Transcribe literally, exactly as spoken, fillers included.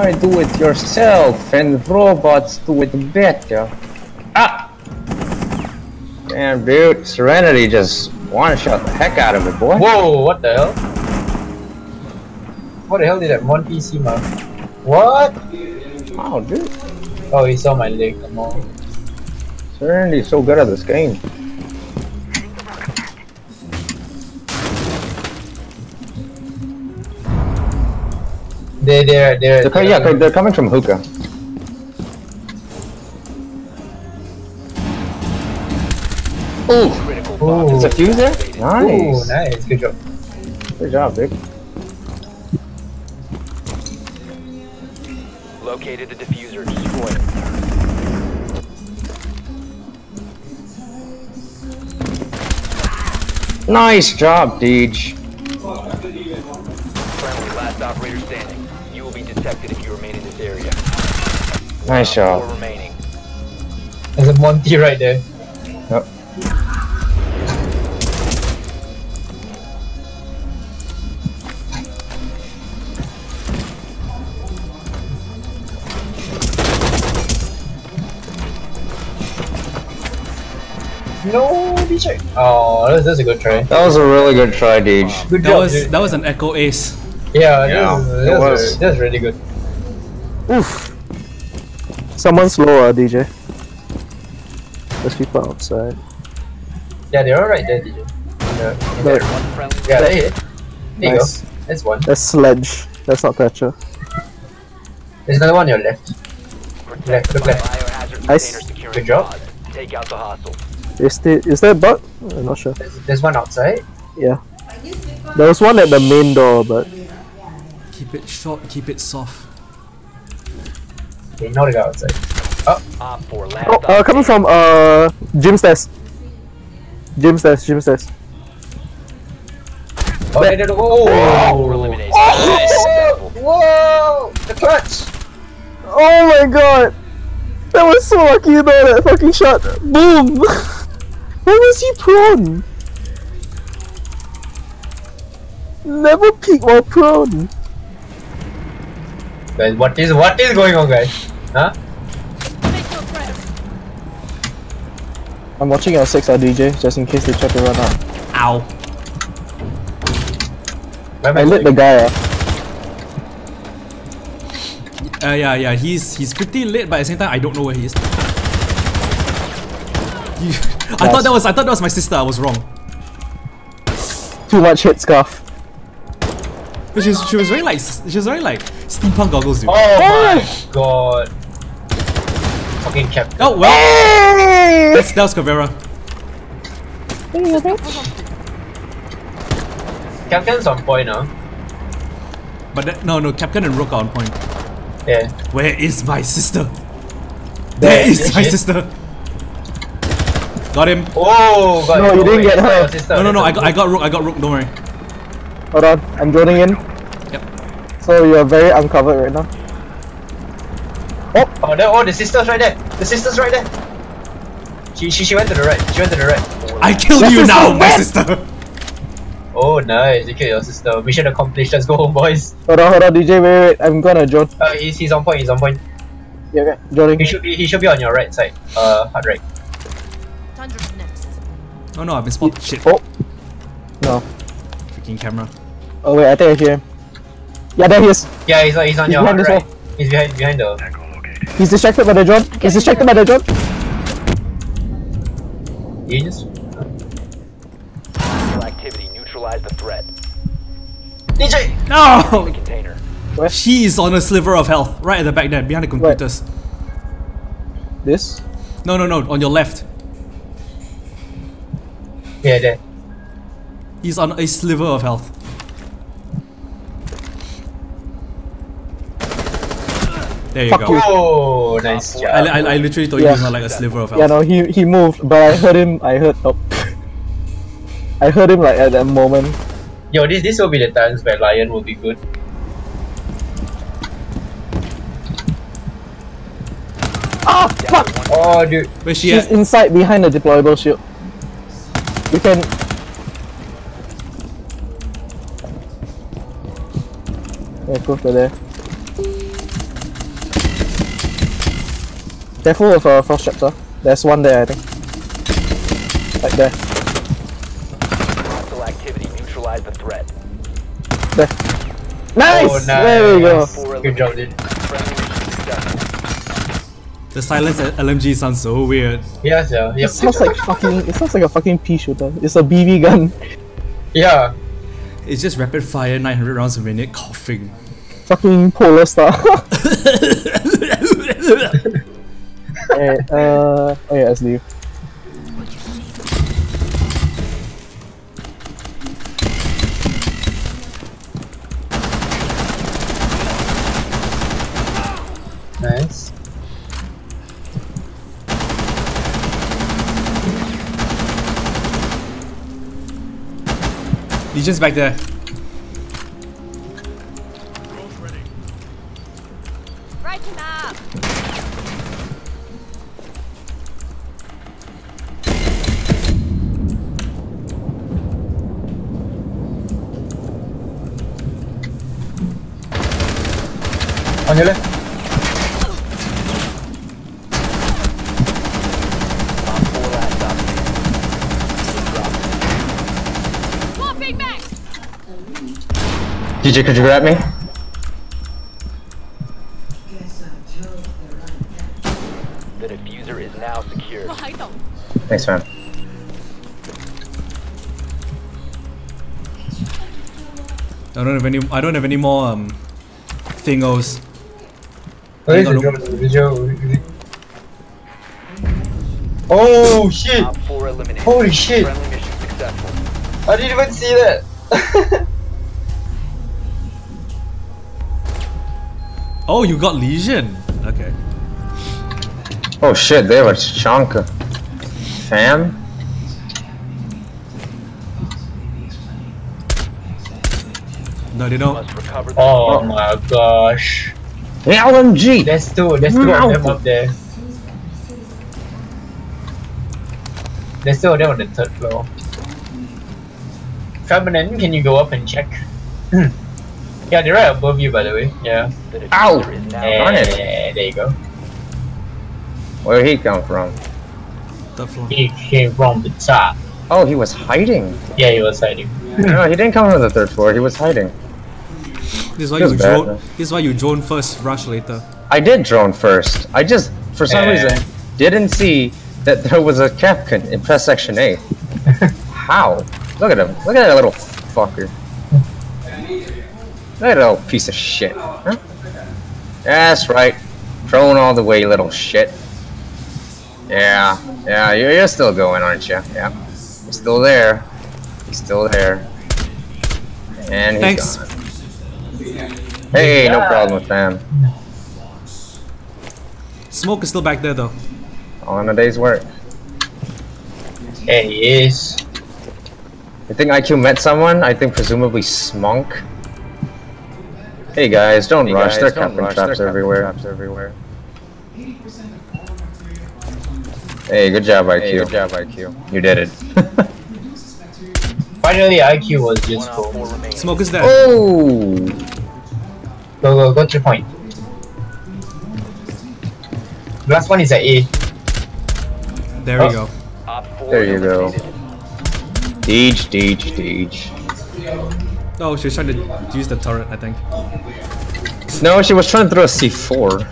Why do it yourself and robots do it better? Ah! Damn, dude, Serenity just one-shot the heck out of it, boy. Whoa, what the hell? What the hell did that Monty see, man? What? Oh, dude. Oh, he saw my leg, come on. Serenity's so good at this game. They're, they're, they're, they're, yeah, they're, they're coming from hookah. Ooh! There's a fuse there? Nice! Ooh, nice, good job. Good job, dude. Located the diffuser, destroy it. Nice job, Deej. Friendly, last operator standing. Detected if you remain in this area. Nice shot. Remaining. There's a Monty right there. Yep. No, Deej. Oh, that was, that was a good try. That was a really good try, Deej. Wow. Good job, that was dude. That was an Echo Ace. Yeah, yeah this is, this it was. Is, that's really good. Oof. Someone's lower, D J. There's people outside. Yeah, they're all right there, D J. Yeah, there. Yeah, there you nice. Go. That's one. That's Sledge. That's not Thatcher. There's another one on your left. Left, look left. Nice. Good job. Take out the hostile. Is there, is there a bug? I'm not sure. There's, there's one outside. Yeah. There was one at the main door, but... Keep it short, keep it soft. Okay, not a guy outside. Oh, oh uh, coming from uh, gym stairs. Gym stairs, gym stairs. Oh, they did it. Whoa! Whoa! Oh, whoa! The clutch! Oh my god! That was so lucky though, that fucking shot. Boom! Where was he prone? Never peek while prone. Guys, what is what is going on, guys? Huh? I'm watching our six R D J just in case they try to run out. Ow! I lit the guy up. Uh, yeah, yeah, he's he's pretty lit, but at the same time, I don't know where he is. I thought that was I thought that was my sister. I was wrong. Too much hit scarf. But she was she was wearing like she was wearing like. Steampunk goggles, dude. Oh, oh my god. Fucking captain. Oh, well. Hey! That's, that was Cabrera. Captain's on point now. Huh? But that, no, no, Captain and Rook are on point. Yeah. Where is my sister? There, there is, is my shit? Sister. Got him. Oh, god. No, you didn't get her. Sister, no, no, no, I got, I got Rook, I got Rook, don't worry. Hold on, I'm joining in. So you're very uncovered right now. Oh! Oh, no, oh, the sister's right there! The sister's right there! She she, she went to the right, she went to the right. Oh, I killed you now, my sister! Oh, nice, you killed your sister. Mission accomplished, let's go home, boys. Hold on, hold on, D J, wait, wait, I'm gonna join. Uh, he's, he's on point, he's on point. Yeah, okay, joining. He should, be, he should be on your right side, uh, hard right. Next. Oh no, I've been spotted. Shit. Oh! No. Freaking camera. Oh wait, I think I hear him. Yeah, there he is. Yeah, he's, uh, he's on he's your behind right. He's behind, behind the... He's distracted by the drone. He's distracted by the drone. You just... Activity, neutralize the threat. D J! No! The container. Where? She's on a sliver of health. Right at the back there, behind the computers. Where? This? No, no, no, on your left. Yeah, there. He's on a sliver of health. There you Fuck go. You. Oh, nice job. I, I, I literally thought yeah. he was like a sliver of health. Yeah, no, he, he moved, but I heard him, I heard... Oh. I heard him like at that moment. Yo, this, this will be the times where Lion will be good. Ah, oh, fuck! Oh, dude. Where's she She's at? Inside, behind the deployable shield. You can... Yeah, go for there. Careful of uh, frost traps, huh? There's one there, I think. Like there. Hostile activity, neutralize the threat. There. Nice! Oh, nice. There we nice. go. Good job, dude. The silence at L M G sounds so weird. Yeah, yeah. Yep. It sounds like fucking. It sounds like a fucking pea shooter. It's a B B gun. Yeah. It's just rapid fire, nine hundred rounds a minute, coughing. Fucking polar star. Hey, uh, oh yeah, let's leave. Nice. He's just back there. On your left. D J, could you grab me? The diffuser is now secure. Thanks, man. I don't have any. I don't have any more um thingos. What is the video? Oh shit! Holy shit! I didn't even see that! Oh, you got Lesion! Okay. Oh shit, they were chunk. Fam? No, they don't. Oh my gosh. L M G! Let's do it, let's do all them up there. Let's do them on the third floor. Fabian, can you go up and check? Yeah, they're right above you, by the way. Yeah. Ow! Yeah, there you go. Where did he come from? The floor. He came from the top. Oh, he was hiding. Yeah, he was hiding. No, he didn't come from the third floor. He was hiding. This is why you drone. Bad, this is why you drone first, rush later. I did drone first. I just, for some yeah. reason, didn't see that there was a captain in press section A. How? Look at him. Look at that little fucker. That little piece of shit, huh? That's right. Drone all the way, little shit. Yeah, yeah, you're, you're still going, aren't you? Yeah. You're still there. He's still there. And he's gone. Hey, no problem with them. Smoke is still back there, though. On a day's work. Yeah, he is. I think I Q met someone. I think presumably Smoke. Hey guys, don't hey rush, guys, they're don't rush. traps everywhere. everywhere. Hey, good job I Q. Hey, good job I Q. You did it. Finally I Q was just cool. Smoke is there. Oh! Go, go, go to your point. Last one is at A. There oh. we go. There you go. Deej, Deej, Deej. Oh, she was trying to use the turret, I think. No, she was trying to throw a C four.